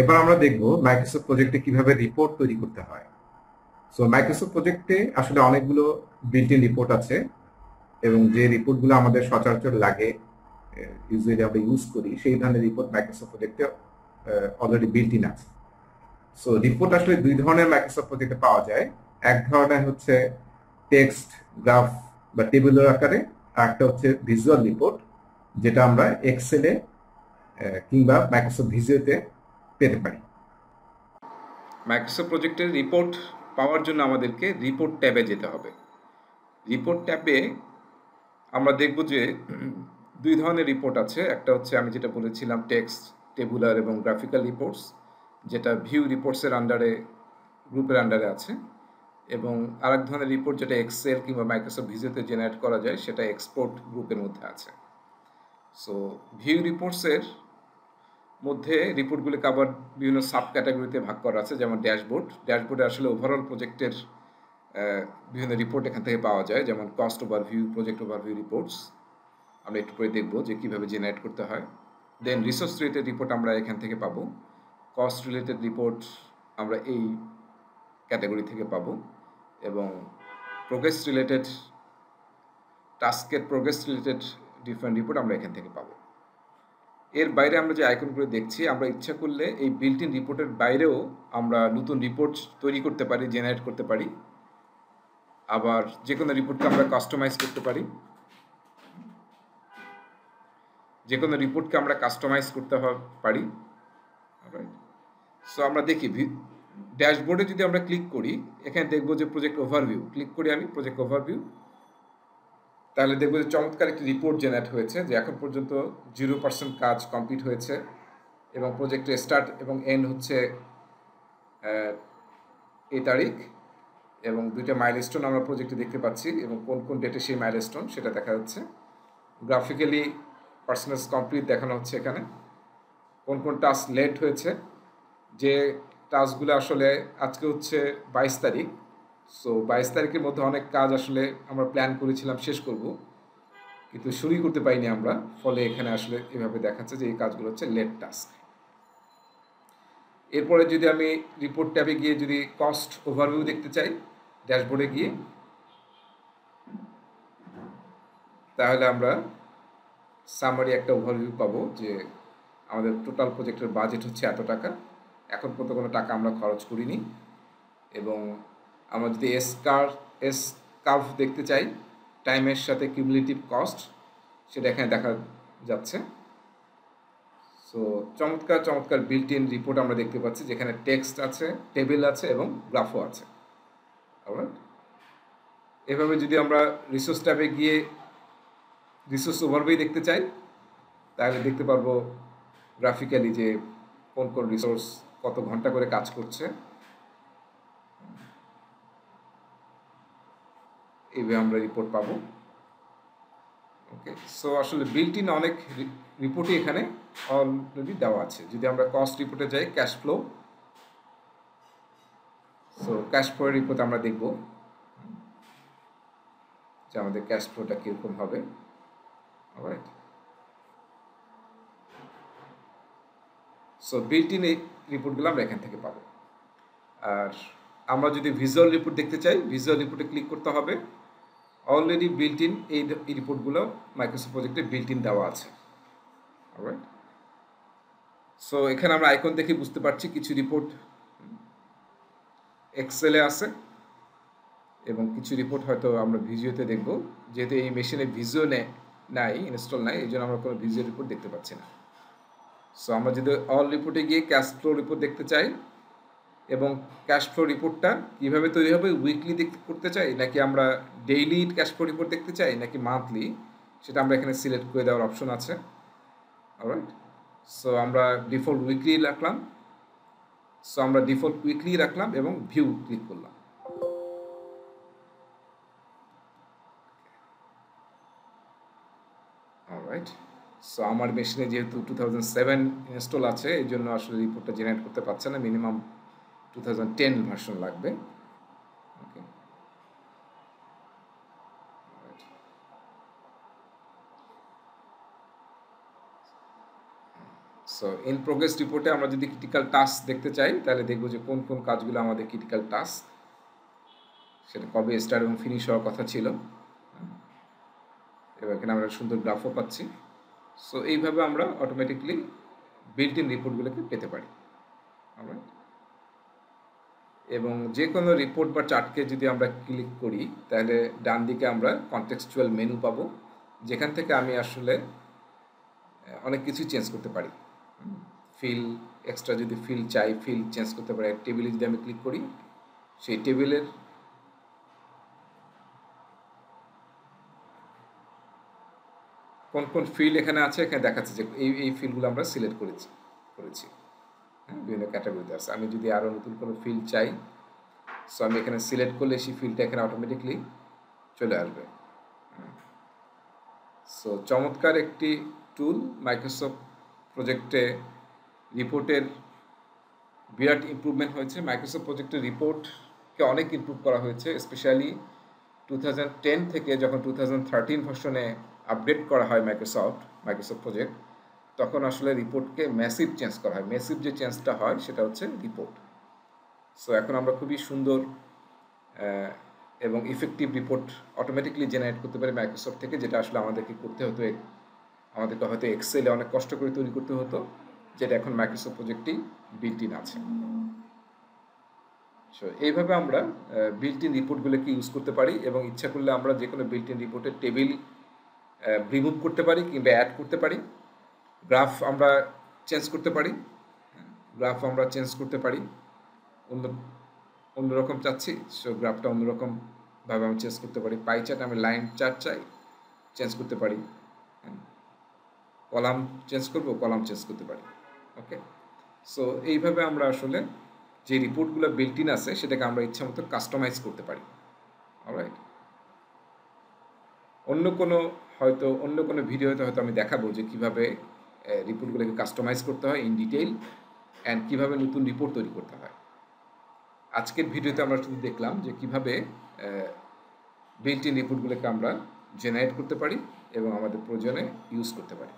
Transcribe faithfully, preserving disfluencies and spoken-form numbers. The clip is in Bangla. এবার আমরা দেখব মাইক্রোসফট প্রজেক্টে কিভাবে রিপোর্ট তৈরি করতে হয়। সো মাইক্রোসফট প্রজেক্টে আসলে অনেকগুলো বিল্ট ইন রিপোর্ট আছে এবং যে রিপোর্টগুলো আমাদের সচরাচর লাগে ইউজুয়ালি আমরা ইউজ করি সেই ধরনের রিপোর্ট মাইক্রোসফট প্রজেক্টে অলরেডি বিল্ট ইন আছে। সো রিপোর্ট আসলে দুই ধরনের মাইক্রোসফট প্রজেক্টে পাওয়া যায়, এক ধরনের হচ্ছে টেক্সট গ্রাফ বা টেবিলের আকারে, একটা হচ্ছে ভিজুয়াল রিপোর্ট যেটা আমরা এক্সেলে কিংবা মাইক্রোসফট ভিজিওতে পেতে পারি। মাইক্রোসফট প্রজেক্টের রিপোর্ট পাওয়ার জন্য আমাদেরকে রিপোর্ট ট্যাবে যেতে হবে। রিপোর্ট ট্যাবে আমরা দেখব যে দুই ধরনের রিপোর্ট আছে, একটা হচ্ছে আমি যেটা বলেছিলাম টেক্সট, টেবুলার এবং গ্রাফিক্যাল রিপোর্টস, যেটা ভিউ রিপোর্টসের আন্ডারে, গ্রুপের আন্ডারে আছে, এবং আরেক ধরনের রিপোর্ট যেটা এক্সেল কিংবা মাইক্রোসফট ভিজিওতে জেনারেট করা যায় সেটা এক্সপোর্ট গ্রুপের মধ্যে আছে। সো ভিউ রিপোর্টসের মধ্যে রিপোর্টগুলিকে আবার বিভিন্ন সাব ক্যাটাগরিতে ভাগ করা আছে, যেমন ড্যাশবোর্ড। ড্যাশবোর্ডে আসলে ওভারঅল প্রজেক্টের বিভিন্ন রিপোর্ট এখান থেকে পাওয়া যায়, যেমন cost overview, project overview reports আমরা একটু করে দেখব যে কীভাবে জেনারেট করতে হয়। দেন রিসোর্স রিলেটেড রিপোর্ট আমরা এখান থেকে পাবো, কস্ট রিলেটেড রিপোর্ট আমরা এই ক্যাটাগরি থেকে পাবো, এবং প্রোগ্রেস রিলেটেড, টাস্কের প্রোগ্রেস রিলেটেড ডিফারেন্ট রিপোর্ট আমরা এখান থেকে পাবো। এর বাইরে আমরা যে আইকনগুলো দেখছি, আমরা ইচ্ছা করলে এই বিল্ট ইন রিপোর্টের বাইরেও আমরা নতুন রিপোর্ট তৈরি করতে পারি, জেনারেট করতে পারি, আবার যে কোনো রিপোর্টকে আমরা কাস্টমাইজ করতে পারি। যে কোনো রিপোর্টকে আমরা কাস্টমাইজ করতে পারি সো আমরা দেখি ড্যাশবোর্ডে যদি আমরা ক্লিক করি, এখানে দেখবো যে প্রজেক্ট ওভারভিউ। ক্লিক করি আমি প্রজেক্ট ওভারভিউ, তাহলে দেখবো যে চমৎকার একটি রিপোর্ট জেনারেট হয়েছে যে এখন পর্যন্ত জিরো পার্সেন্ট কাজ কমপ্লিট হয়েছে এবং প্রজেক্টের স্টার্ট এবং এন্ড হচ্ছে এই তারিখ, এবং দুইটা মাইলস্টোন আমরা প্রজেক্টে দেখতে পাচ্ছি এবং কোন কোন ডেটে সেই মাইলস্টোন সেটা দেখা যাচ্ছে। গ্রাফিক্যালি পার্সেন্টেজ কমপ্লিট দেখানো হচ্ছে, এখানে কোন কোন টাস্ক লেট হয়েছে, যে টাস্কগুলো আসলে আজকে হচ্ছে বাইশ তারিখ সো বাইশ তারিখের মধ্যে অনেক কাজ আসলে আমরা প্ল্যান করেছিলাম শেষ করব কিন্তু শুরু করতে পারিনি আমরা, ফলে এখানে আসলে এভাবে দেখাচ্ছে যে এই কাজগুলো হচ্ছে লেট টাস্ক। এরপরে যদি আমি রিপোর্ট ট্যাবে গিয়ে যদি কস্ট ওভারভিউ দেখতে চাই ড্যাশবোর্ডে গিয়ে, তাহলে আমরা সামারি একটা ওভারভিউ পাবো যে আমাদের টোটাল প্রজেক্টের বাজেট হচ্ছে এত টাকা, এখন পর্যন্ত কোনো টাকা আমরা খরচ করিনি। এবং আমরা যদি এস কার্ভ এস কার্ভ দেখতে চাই, টাইমের সাথে কিউমুলেটিভ কস্ট, সেটা এখানে দেখা যাচ্ছে। সো চমৎকার চমৎকার বিল্ট ইন রিপোর্ট আমরা দেখতে পাচ্ছি যেখানে টেক্সট আছে, টেবিল আছে এবং গ্রাফও আছে। অলরাইট, এভাবে যদি আমরা রিসোর্স ট্যাবে গিয়ে রিসোর্স ওভারভিউ দেখতে চাই, তাহলে দেখতে পারবো গ্রাফিক্যালি যে কোন কোন রিসোর্স কত ঘন্টা করে কাজ করছে, এইভাবে আমরা রিপোর্ট পাবো। ওকে, সো আসলে বিল্ট ইন অনেক রিপোর্টই এখানে অলরেডি দেওয়া আছে। যদি আমরা কস্ট রিপোর্টে যাই, ক্যাশ ফ্লো, সো ক্যাশ ফ্লোর রিপোর্ট আমরা দেখব যে আমাদের ক্যাশ ফ্লোটা কীরকম হবে। অলরাইট, সো বিল্ট ইন এই রিপোর্টগুলো আমরা এখান থেকে পাবো। আর আমরা যদি ভিজুয়াল রিপোর্ট দেখতে চাই, ভিজুয়াল রিপোর্টে ক্লিক করতে হবে। অলরেডি বিল্ট ইন এই রিপোর্টগুলো মাইক্রোসফট প্রজেক্টে বিল্ট ইন দেওয়া আছে। অলরাইট, সো এখানে আমরা আইকন দেখে বুঝতে পারছি কিছু রিপোর্ট এক্সেলে আছে এবং কিছু রিপোর্ট হয়তো আমরা ভিজিওতে দেখব, যেহেতু এই মেশিনে ভিজিও নাই, ইনস্টল নাই, এই জন্য আমরা কোনো ভিজিও রিপোর্ট দেখতে পাচ্ছি না। সো আমরা যদি অল রিপোর্টে গিয়ে ক্যাশ ফ্লো রিপোর্ট দেখতে চাই, এবং ক্যাশ ফ্লো রিপোর্টটা কীভাবে তৈরি হবে, উইকলি দেখতে করতে চাই নাকি আমরা ডেইলি ক্যাশ ফ্লো রিপোর্ট দেখতে চাই নাকি মান্থলি, সেটা আমরা এখানে সিলেক্ট করে দেওয়ার অপশন আছে। অলরাইট, সো আমরা ডিফল্ট উইকলি রাখলাম সো আমরা ডিফল্ট উইকলি রাখলাম এবং ভিউ ক্লিক করলাম। অলরাইট, সো আমার মেশিনে যেহেতু টু থাউজেন্ড সেভেন ইনস্টল আছে এই জন্য আসলে রিপোর্টটা জেনারেট করতে পারছে না, minimum two thousand ten version লাগবে। ওকে, सो इन प्रोग्रेस रिपोर्टे आमरा जोदि क्रिटिकल टास्क देखते चाई ताहले देखबो जे कोन कोन काजगुलो आमादेर क्रिटिकल टास्क सेटा कबे स्टार्ट एबं फिनिश होवार कथा छिलो एबार एखाने आमरा सुंदर ग्राफो पाচ্ছি। सो এইভাবে আমরা অটোমেটিক্যালি বিল্ট ইন রিপোর্টগুলোকে পেতে পারি। অলরাইট, এবং যে কোনো রিপোর্ট বা চার্টকে যদি আমরা ক্লিক করি তাহলে ডান দিকে আমরা কনটেক্সচুয়াল মেনু পাবো, যেখান থেকে আমি আসলে অনেক কিছু চেঞ্জ করতে পারি। ফিল এক্সট্রা যদি ফিল চাই ফিল চেঞ্জ করতে পারি। টেবিলে যদি আমি ক্লিক করি সেই টেবিলের कौन कौन फील्ड एखे आखिने देखा फिल्डगुलो आमरा सिलेक्ट करेছি করেছি বিভিন্ন ক্যাটাগরিতে আছে। আমি যদি আরও নতুন কোনো ফিল্ড চাই সো আমি এখানে সিলেক্ট করলে সেই ফিল্ডটা এখানে অটোমেটিকলি চলে আসবে। সো চমৎকার একটি টুল মাইক্রোসফট প্রজেক্টে রিপোর্টের বিরাট ইমপ্রুভমেন্ট হয়েছে। মাইক্রোসফট প্রজেক্টের রিপোর্টকে অনেক ইমপ্রুভ করা হয়েছে, স্পেশালি টু থাউজেন্ড টেন থেকে যখন টু থাউজেন্ড থার্টিন ভার্সনে আপডেট করা হয় মাইক্রোসফট মাইক্রোসফট প্রজেক্ট, তখন আসলে রিপোর্টকে ম্যাসিভ চেঞ্জ করা হয়। ম্যাসিভ যে চেঞ্জটা হয় সেটা হচ্ছে রিপোর্ট। সো এখন আমরা খুবই সুন্দর এবং ইফেক্টিভ রিপোর্ট অটোমেটিকলি জেনারেট করতে পারি মাইক্রোসফট থেকে, যেটা আসলে আমাদেরকে করতে হতো আমাদেরকে হয়তো এক্সেলে অনেক কষ্ট করে তৈরি করতে হতো, যেটা এখন মাইক্রোসফট প্রজেক্টটি বিল্ট ইন আছে। সো এইভাবে আমরা বিল্ট ইন রিপোর্টগুলোকে ইউজ করতে পারি এবং ইচ্ছা করলে আমরা যে কোনো বিল্ট ইন রিপোর্টের টেবিল রিমুভ করতে পারি কিংবা অ্যাড করতে পারি। গ্রাফ আমরা চেঞ্জ করতে পারি গ্রাফ আমরা চেঞ্জ করতে পারি অন্য অন্যরকম চাচ্ছি সো গ্রাফটা অন্যরকমভাবে আমি চেঞ্জ করতে পারি। পাই চার্ট আমি লাইন চার্ট চাই চেঞ্জ করতে পারি। কলাম চেঞ্জ করবো কলাম চেঞ্জ করতে পারি। ওকে, সো এইভাবে আমরা আসলে যে রিপোর্টগুলো বিল্ট ইন আছে সেটাকে আমরা ইচ্ছা মতো কাস্টমাইজ করতে পারি। অলরাইট, অন্য কোনো হয়তো অন্য কোনো ভিডিওতে হয়তো আমি দেখাবো যে কীভাবে রিপোর্টগুলোকে কাস্টমাইজ করতে হয় ইন ডিটেইল অ্যান্ড কীভাবে নতুন রিপোর্ট তৈরি করতে হয়। আজকের ভিডিওতে আমরা শুধু দেখলাম যে কীভাবে বিল্ট ইন রিপোর্টগুলোকে আমরা জেনারেট করতে পারি এবং আমাদের প্রয়োজনে ইউজ করতে পারি।